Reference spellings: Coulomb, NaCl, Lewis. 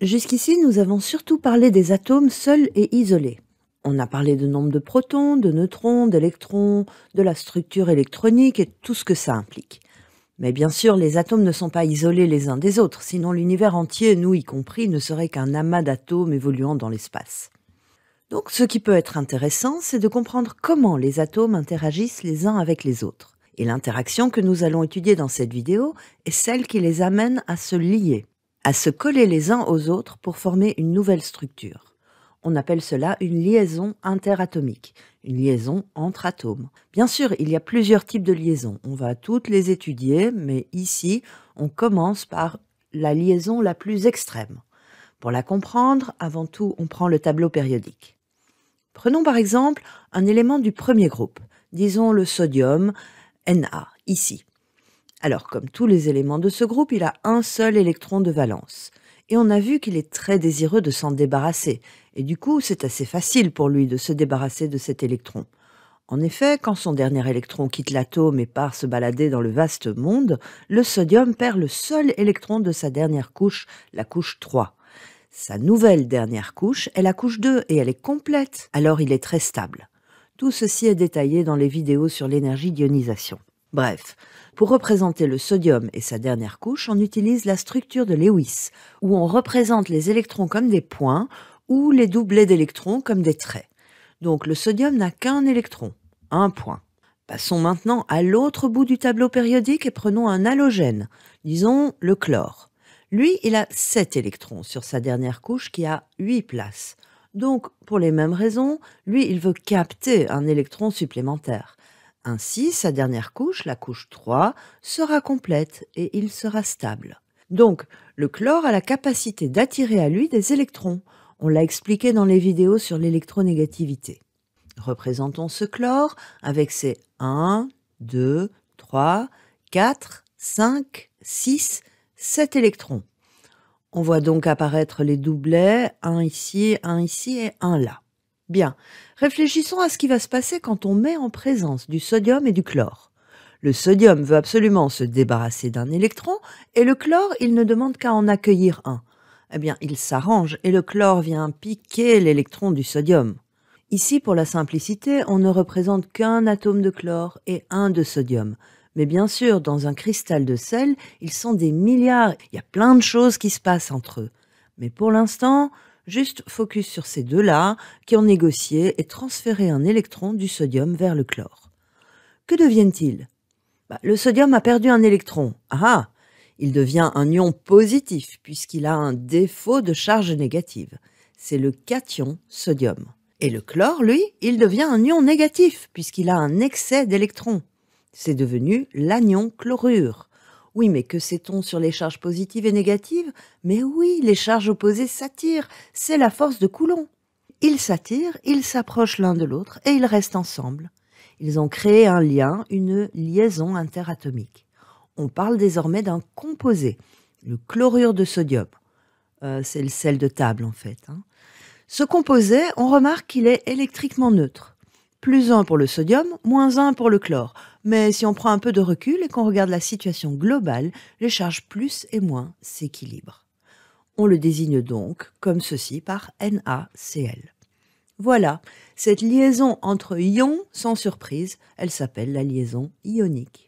Jusqu'ici, nous avons surtout parlé des atomes seuls et isolés. On a parlé de nombre de protons, de neutrons, d'électrons, de la structure électronique et tout ce que ça implique. Mais bien sûr, les atomes ne sont pas isolés les uns des autres, sinon l'univers entier, nous y compris, ne serait qu'un amas d'atomes évoluant dans l'espace. Donc ce qui peut être intéressant, c'est de comprendre comment les atomes interagissent les uns avec les autres. Et l'interaction que nous allons étudier dans cette vidéo est celle qui les amène à se lier, à se coller les uns aux autres pour former une nouvelle structure. On appelle cela une liaison interatomique, une liaison entre atomes. Bien sûr, il y a plusieurs types de liaisons, on va toutes les étudier, mais ici, on commence par la liaison la plus extrême. Pour la comprendre, avant tout, on prend le tableau périodique. Prenons par exemple un élément du premier groupe, disons le sodium, Na, ici. Alors, comme tous les éléments de ce groupe, il a un seul électron de valence. Et on a vu qu'il est très désireux de s'en débarrasser. Et du coup, c'est assez facile pour lui de se débarrasser de cet électron. En effet, quand son dernier électron quitte l'atome et part se balader dans le vaste monde, le sodium perd le seul électron de sa dernière couche, la couche 3. Sa nouvelle dernière couche est la couche 2 et elle est complète, alors il est très stable. Tout ceci est détaillé dans les vidéos sur l'énergie d'ionisation. Bref, pour représenter le sodium et sa dernière couche, on utilise la structure de Lewis, où on représente les électrons comme des points ou les doublets d'électrons comme des traits. Donc le sodium n'a qu'un électron, un point. Passons maintenant à l'autre bout du tableau périodique et prenons un halogène, disons le chlore. Lui, il a 7 électrons sur sa dernière couche qui a 8 places. Donc, pour les mêmes raisons, lui, il veut capter un électron supplémentaire. Ainsi, sa dernière couche, la couche 3, sera complète et il sera stable. Donc, le chlore a la capacité d'attirer à lui des électrons. On l'a expliqué dans les vidéos sur l'électronégativité. Représentons ce chlore avec ses 1, 2, 3, 4, 5, 6, 7 électrons. On voit donc apparaître les doublets, un ici et un là. Bien, réfléchissons à ce qui va se passer quand on met en présence du sodium et du chlore. Le sodium veut absolument se débarrasser d'un électron et le chlore, il ne demande qu'à en accueillir un. Eh bien, il s'arrange et le chlore vient piquer l'électron du sodium. Ici, pour la simplicité, on ne représente qu'un atome de chlore et un de sodium. Mais bien sûr, dans un cristal de sel, ils sont des milliards, il y a plein de choses qui se passent entre eux. Mais pour l'instant, juste focus sur ces deux-là qui ont négocié et transféré un électron du sodium vers le chlore. Que deviennent-ils? Le sodium a perdu un électron. Ah, il devient un ion positif puisqu'il a un défaut de charge négative. C'est le cation sodium. Et le chlore, lui, il devient un ion négatif puisqu'il a un excès d'électrons. C'est devenu l'anion chlorure. Oui, mais que sait-on sur les charges positives et négatives? Mais oui, les charges opposées s'attirent, c'est la force de Coulomb. Ils s'attirent, ils s'approchent l'un de l'autre et ils restent ensemble. Ils ont créé un lien, une liaison interatomique. On parle désormais d'un composé, le chlorure de sodium. C'est le sel de table en fait. Ce composé, on remarque qu'il est électriquement neutre. Plus 1 pour le sodium, moins 1 pour le chlore. Mais si on prend un peu de recul et qu'on regarde la situation globale, les charges plus et moins s'équilibrent. On le désigne donc, comme ceci, par NaCl. Voilà, cette liaison entre ions, sans surprise, elle s'appelle la liaison ionique.